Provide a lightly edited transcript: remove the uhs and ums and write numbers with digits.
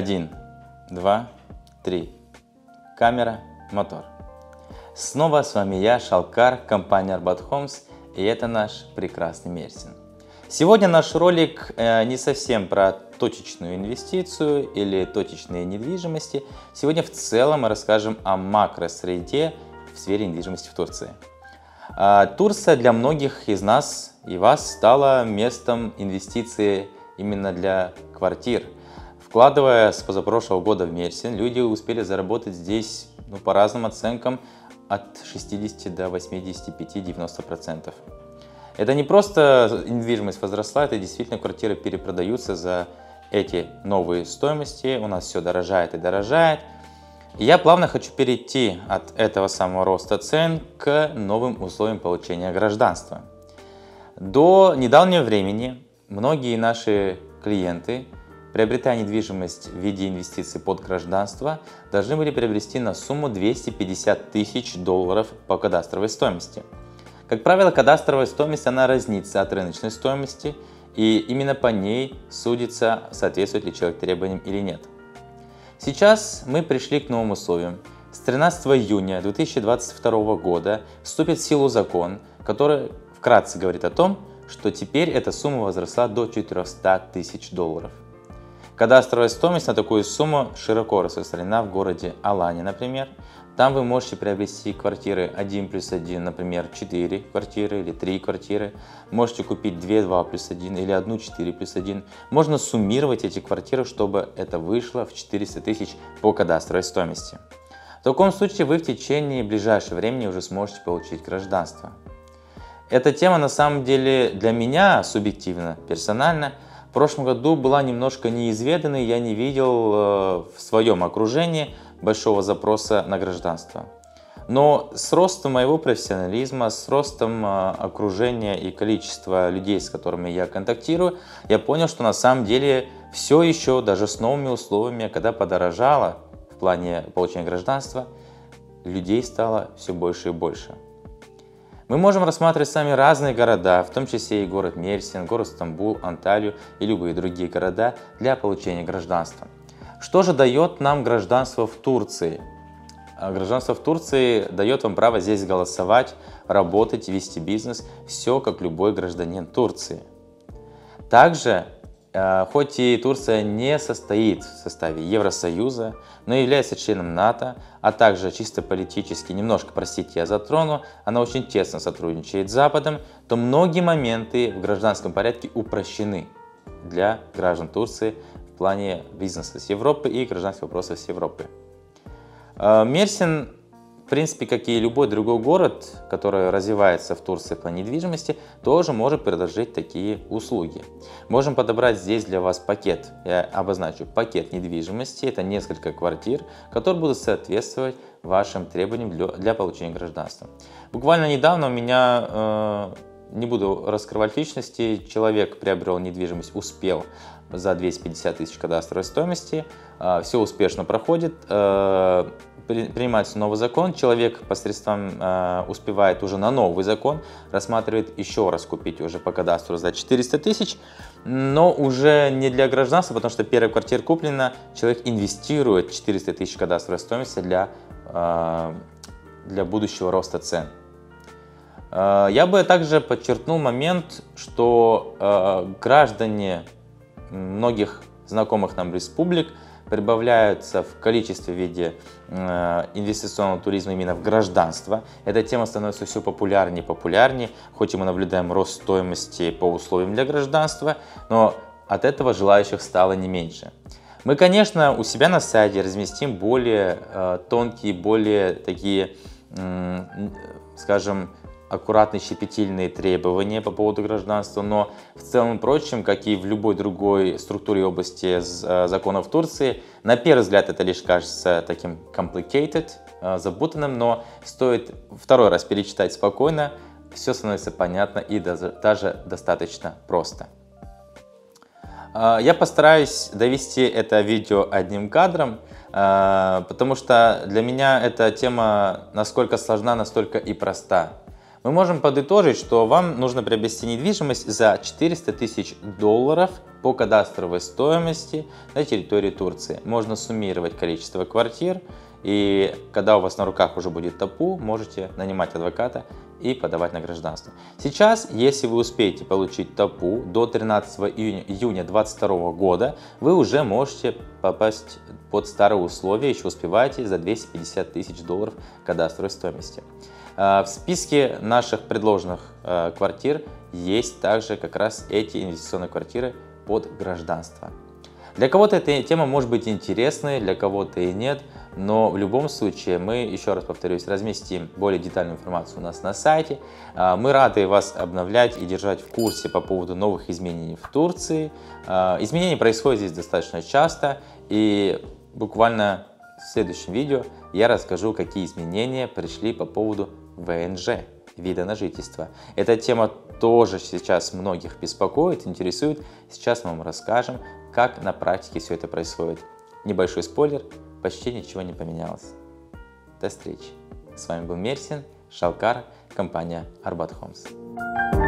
1, 2, 3. Камера, мотор. Снова с вами я, Шалкар, компания Arbat Homes, и это наш прекрасный Мерсин. Сегодня наш ролик не совсем про точечную инвестицию или точечные недвижимости. Сегодня в целом мы расскажем о макросреде в сфере недвижимости в Турции. Турция для многих из нас и вас стала местом инвестиций именно для квартир. Вкладывая с позапрошлого года в Мерсин, люди успели заработать здесь, ну, по разным оценкам, от 60 до 85-90%. Это не просто недвижимость возросла, это действительно квартиры перепродаются за эти новые стоимости. У нас все дорожает и дорожает. И я плавно хочу перейти от этого самого роста цен к новым условиям получения гражданства. До недавнего времени многие наши клиенты, приобретая недвижимость в виде инвестиций под гражданство, должны были приобрести на сумму $250 000 по кадастровой стоимости. Как правило, кадастровая стоимость, она разнится от рыночной стоимости, и именно по ней судится, соответствует ли человек требованиям или нет. Сейчас мы пришли к новым условиям. С 13 июня 2022 года вступит в силу закон, который вкратце говорит о том, что теперь эта сумма возросла до $400 000. Кадастровая стоимость на такую сумму широко распространена в городе Алане, например. Там вы можете приобрести квартиры 1+1, например, 4 квартиры или 3 квартиры. Можете купить 2 2+1 или 1 4+1. Можно суммировать эти квартиры, чтобы это вышло в 400 000 по кадастровой стоимости. В таком случае вы в течение ближайшего времени уже сможете получить гражданство. Эта тема на самом деле для меня субъективно, персонально, в прошлом году была немножко неизведанной, я не видел в своем окружении большого запроса на гражданство. Но с ростом моего профессионализма, с ростом окружения и количества людей, с которыми я контактирую, я понял, что на самом деле все еще, даже с новыми условиями, когда подорожало в плане получения гражданства, людей стало все больше и больше. Мы можем рассматривать сами разные города, в том числе и город Мерсин, город Стамбул, Анталью и любые другие города для получения гражданства. Что же дает нам гражданство в Турции? Гражданство в Турции дает вам право здесь голосовать, работать, вести бизнес, все как любой гражданин Турции. Также, хоть и Турция не состоит в составе Евросоюза, но является членом НАТО, а также чисто политически, немножко, простите, я затрону, она очень тесно сотрудничает с Западом, то многие моменты в гражданском порядке упрощены для граждан Турции в плане бизнеса с Европы и гражданских вопросов с Европы. Мерсин, в принципе, как и любой другой город, который развивается в Турции в плане недвижимости, тоже может предложить такие услуги. Можем подобрать здесь для вас пакет, я обозначу пакет недвижимости, это несколько квартир, которые будут соответствовать вашим требованиям для получения гражданства. Буквально недавно у меня, не буду раскрывать личности, человек приобрел недвижимость, успел за 250 000 кадастровой стоимости, все успешно проходит. Принимается новый закон, человек посредством успевает уже на новый закон, рассматривает еще раз купить уже по кадастру за 400 000, но уже не для гражданства, потому что первая квартира куплена, человек инвестирует 400 000 кадастровой стоимости для будущего роста цен. Я бы также подчеркнул момент, что граждане многих знакомых нам республик прибавляются в количестве в виде инвестиционного туризма именно в гражданство. Эта тема становится все популярнее и популярнее, хоть и мы наблюдаем рост стоимости по условиям для гражданства, но от этого желающих стало не меньше. Мы, конечно, у себя на сайте разместим более тонкие, более такие, скажем, аккуратные, щепетильные требования по поводу гражданства, но в целом прочем, как и в любой другой структуре области законов Турции, на первый взгляд это лишь кажется таким complicated, запутанным, но стоит второй раз перечитать спокойно, все становится понятно и даже достаточно просто. Я постараюсь довести это видео одним кадром, потому что для меня эта тема насколько сложна, настолько и проста. Мы можем подытожить, что вам нужно приобрести недвижимость за $400 000 по кадастровой стоимости на территории Турции. Можно суммировать количество квартир, и когда у вас на руках уже будет ТАПУ, можете нанимать адвоката и подавать на гражданство. Сейчас, если вы успеете получить ТАПУ до 13 июня 2022 года, вы уже можете попасть под старые условия, еще успеваете, за $250 000 кадастровой стоимости. В списке наших предложенных квартир есть также как раз эти инвестиционные квартиры под гражданство. Для кого-то эта тема может быть интересной, для кого-то и нет, но в любом случае мы, еще раз повторюсь, разместим более детальную информацию у нас на сайте. Мы рады вас обновлять и держать в курсе по поводу новых изменений в Турции. Изменения происходят здесь достаточно часто, и буквально в следующем видео я расскажу, какие изменения пришли по поводу ВНЖ, вида на жительство. Эта тема тоже сейчас многих беспокоит, интересует. Сейчас мы вам расскажем, как на практике все это происходит. Небольшой спойлер, почти ничего не поменялось. До встречи. С вами был Мерсин, Шалкар, компания Arbat Homes.